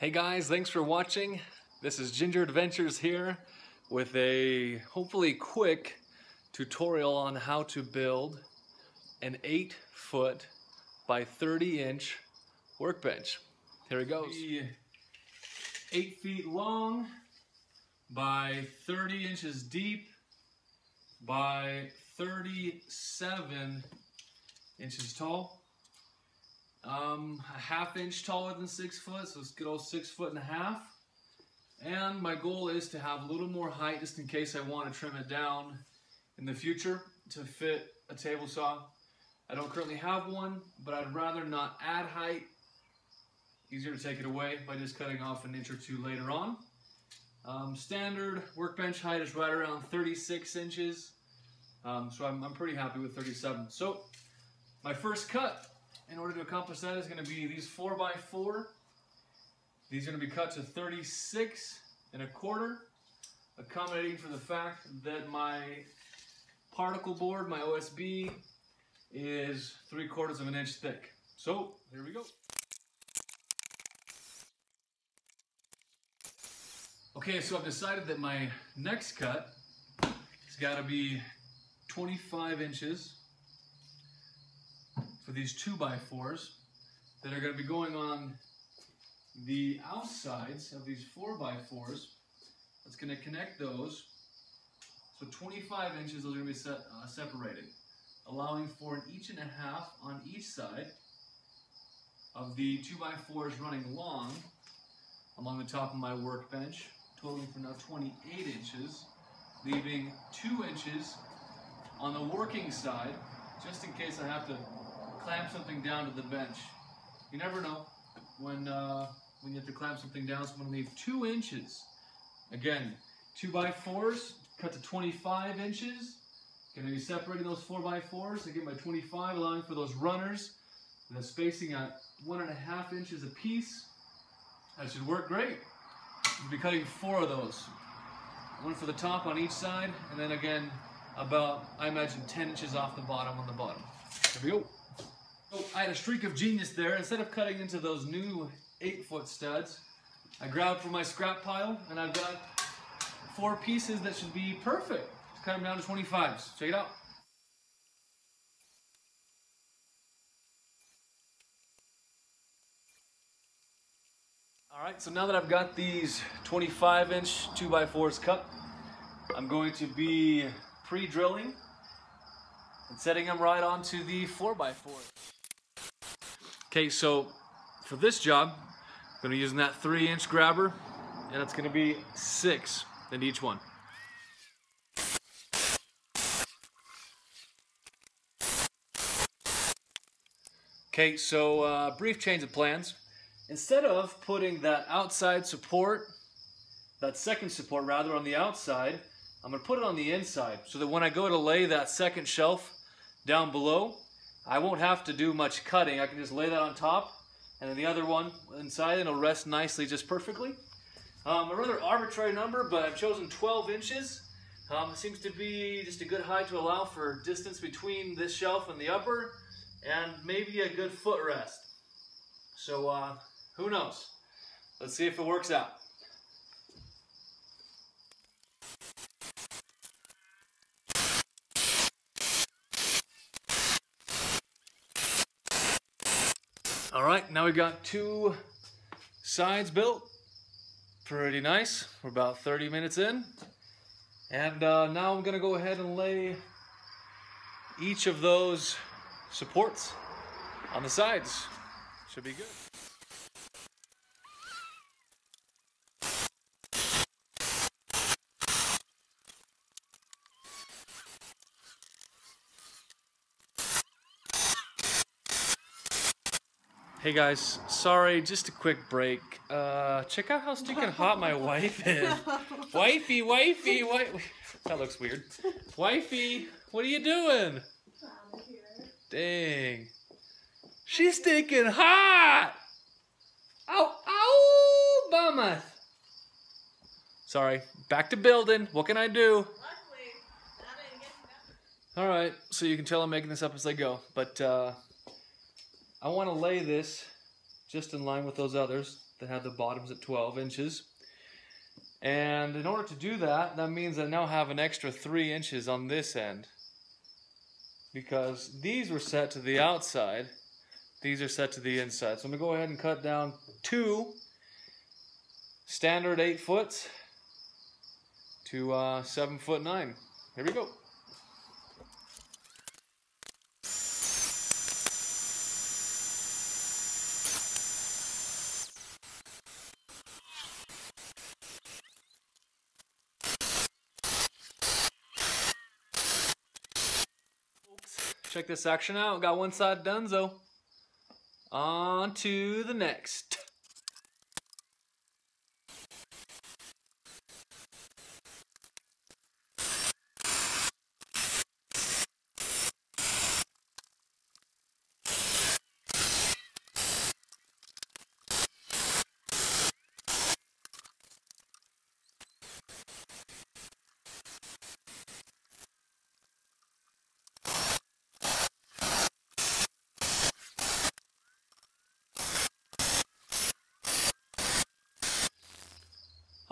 Hey guys, thanks for watching. This is Ginger Adventures here with a hopefully quick tutorial on how to build an 8-foot by 30-inch workbench. Here it goes. 8 feet long by 30 inches deep by 37 inches tall. A half inch taller than 6 foot, so it's a good old 6.5 feet. And my goal is to have a little more height just in case I want to trim it down in the future to fit a table saw. I don't currently have one, but I'd rather not add height. Easier to take it away by just cutting off an inch or two later on. Standard workbench height is right around 36 inches, so I'm pretty happy with 37. So my first cut, in order to accomplish that, is going to be these 4x4. These are going to be cut to 36.25, accommodating for the fact that my particle board, my OSB, is 3/4 of an inch thick. So here we go. Okay, so I've decided that my next cut has got to be 25 inches. These 2x4s that are going to be going on the outsides of these 4x4s. That's going to connect those. So 25 inches, those are going to be separated, allowing for an 1.5 inches on each side of the 2x4s running along the top of my workbench, totaling for now 28 inches, leaving 2 inches on the working side, just in case I have to clamp something down to the bench. You never know when you have to clamp something down, so I'm going to leave 2 inches. Again, 2x4s cut to 25 inches. Going to be separating those 4x4s again by 25, allowing for those runners and the spacing at 1.5 inches a piece. That should work great. We'll be cutting 4 of those. One for the top on each side, and then again about, I imagine, 10 inches off the bottom on the bottom. Here we go. Oh, I had a streak of genius there. Instead of cutting into those new 8-foot studs, I grabbed from my scrap pile, and I've got 4 pieces that should be perfect. Just cut them down to 25s. Check it out. All right, so now that I've got these 25-inch 2x4s cut, I'm going to be pre-drilling and setting them right onto the 4x4s. Okay, so for this job, I'm going to be using that 3-inch grabber, and it's going to be 6 in each one. Okay, so brief change of plans. Instead of putting that outside support, that second support rather, on the outside, I'm going to put it on the inside so that when I go to lay that second shelf down below, I won't have to do much cutting. I can just lay that on top, and then the other one inside, and it'll rest nicely, just perfectly. A rather arbitrary number, but I've chosen 12 inches. It seems to be just a good height to allow for distance between this shelf and the upper, and maybe a good footrest. So who knows? Let's see if it works out. All right, now we've got 2 sides built. Pretty nice. We're about 30 minutes in. And now I'm going to go ahead and lay each of those supports on the sides. Should be good. Hey guys, sorry, just a quick break. Check out how stinking hot my wife is. Wifey, wifey, wifey. That looks weird. Wifey, what are you doing? I'm here. Dang. She's stinking hot! Ow, ow, bummer. Sorry, back to building. What can I do? Luckily, I didn't get nothing. Alright, so you can tell I'm making this up as I go, but I want to lay this just in line with those others that have the bottoms at 12 inches. And in order to do that, that means I now have an extra 3 inches on this end. Because these were set to the outside, these are set to the inside. So I'm going to go ahead and cut down 2 standard 8-foots to 7'9". Here we go. Check this action out. Got one side donezo. On to the next.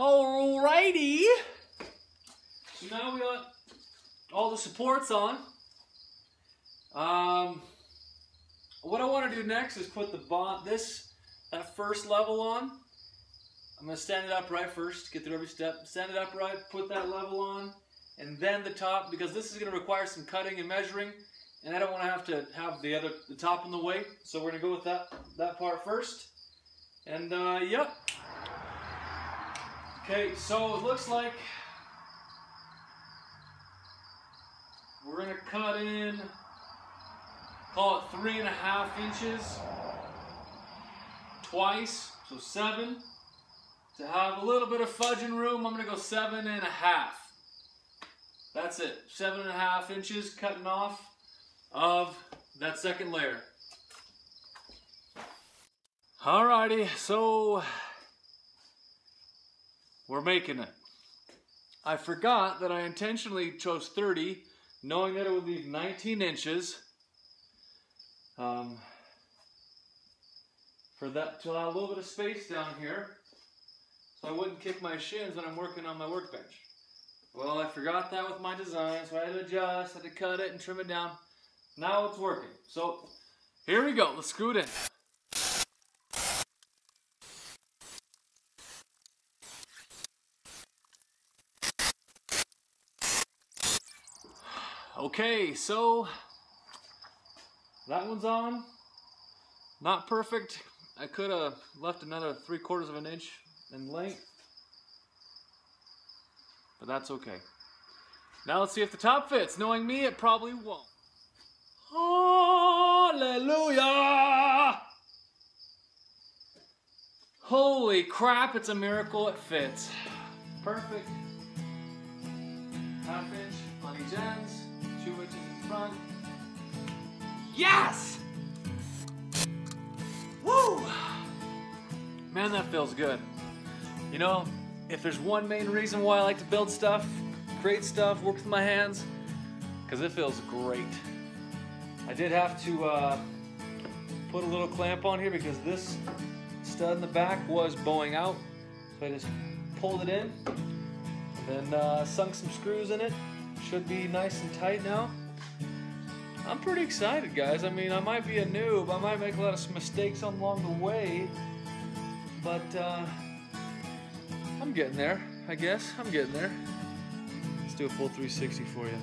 Alrighty, so now we got all the supports on. What I want to do next is put the that first level on. I'm going to stand it upright first, get through every step, stand it upright, put that level on, and then the top, because this is going to require some cutting and measuring, and I don't want to have the top in the way, so we're going to go with that part first, and yep. Okay, so it looks like we're gonna cut in, call it 3.5 inches twice, so 7. To have a little bit of fudging room, I'm gonna go 7.5. That's it, 7.5 inches cutting off of that second layer. Alrighty, so we're making it. I forgot that I intentionally chose 30, knowing that it would leave 19 inches for that to allow a little bit of space down here, so I wouldn't kick my shins when I'm working on my workbench. Well, I forgot that with my design, so I had to adjust, had to cut it and trim it down. Now it's working. So here we go. Let's scoot in. Okay, so that one's on. Not perfect. I could have left another 3/4 of an inch in length, but that's okay. Now let's see if the top fits. Knowing me, it probably won't. Hallelujah! Holy crap, it's a miracle it fits. Perfect. Half inch on each end. 2 inches in front. Yes! Woo! Man, that feels good. You know, if there's one main reason why I like to build stuff, create stuff, work with my hands, because it feels great. I did have to put a little clamp on here because this stud in the back was bowing out. So I just pulled it in, then sunk some screws in it. Should be nice and tight now. I'm pretty excited, guys. I mean, I might be a noob. I might make a lot of mistakes along the way, but I'm getting there, I guess. I'm getting there. Let's do a full 360 for you.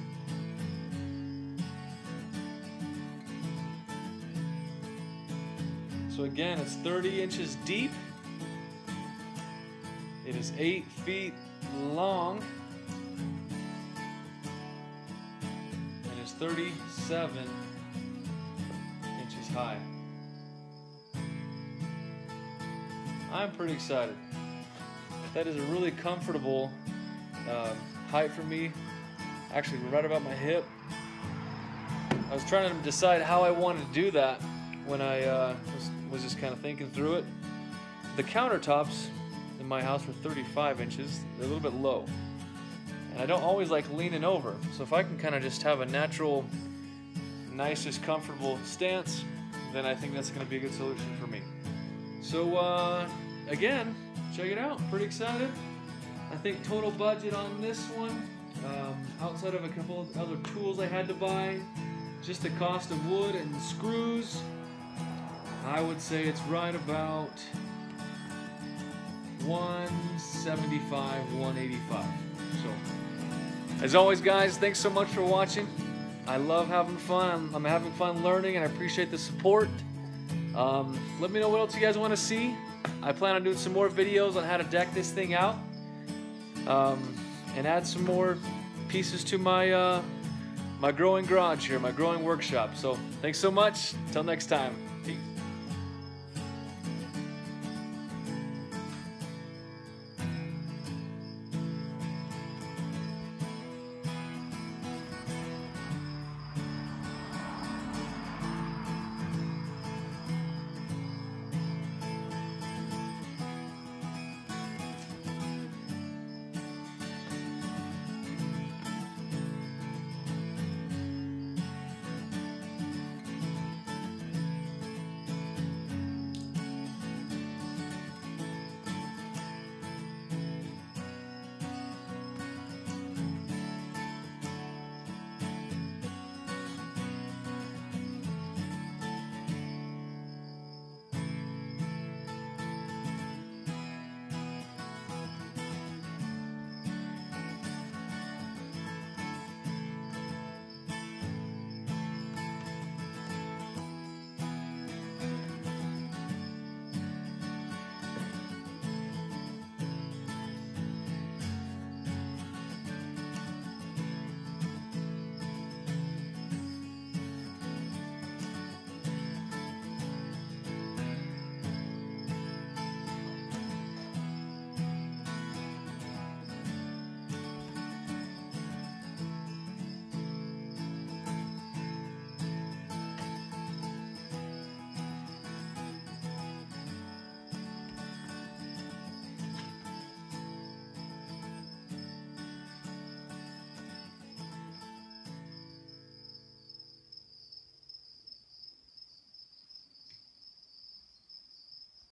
So again, it's 30 inches deep. It is 8 feet long. 37 inches high. I'm pretty excited. That is a really comfortable height for me. Actually, right about my hip. I was trying to decide how I wanted to do that when I was just kind of thinking through it. The countertops in my house were 35 inches. They're a little bit low. And I don't always like leaning over, so if I can kind of just have a natural, nice, just comfortable stance, then I think that's going to be a good solution for me. So again, check it out. Pretty excited. I think total budget on this one, outside of a couple of other tools I had to buy, just the cost of wood and screws, I would say it's right about 175, 185. So, as always, guys, thanks so much for watching. I love having fun. I'm having fun learning, and I appreciate the support. Let me know what else you guys want to see. I plan on doing some more videos on how to deck this thing out, and add some more pieces to my my growing garage here, my growing workshop. So thanks so much. Till next time. Peace.